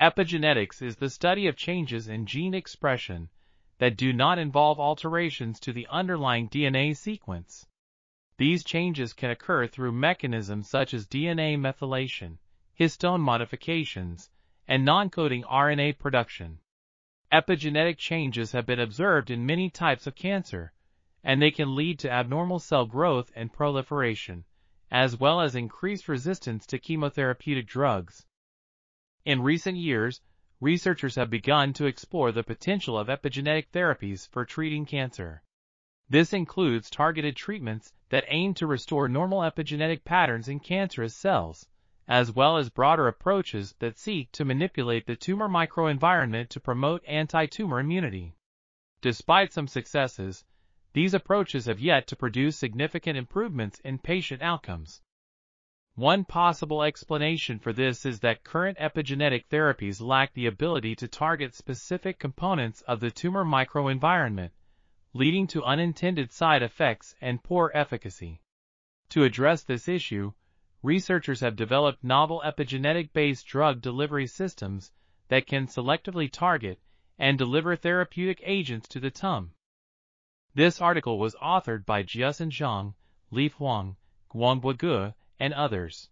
Epigenetics is the study of changes in gene expression that do not involve alterations to the underlying DNA sequence. These changes can occur through mechanisms such as DNA methylation, histone modifications, and non-coding RNA production. Epigenetic changes have been observed in many types of cancer, and they can lead to abnormal cell growth and proliferation, as well as increased resistance to chemotherapeutic drugs. In recent years, researchers have begun to explore the potential of epigenetic therapies for treating cancer. This includes targeted treatments that aim to restore normal epigenetic patterns in cancerous cells, as well as broader approaches that seek to manipulate the tumor microenvironment to promote anti-tumor immunity. Despite some successes, these approaches have yet to produce significant improvements in patient outcomes. One possible explanation for this is that current epigenetic therapies lack the ability to target specific components of the tumor microenvironment, leading to unintended side effects and poor efficacy. To address this issue, researchers have developed novel epigenetic-based drug delivery systems that can selectively target and deliver therapeutic agents to the tumor. This article was authored by Jiaxin Zhang, Li Huang, Guangbo Gu, and others.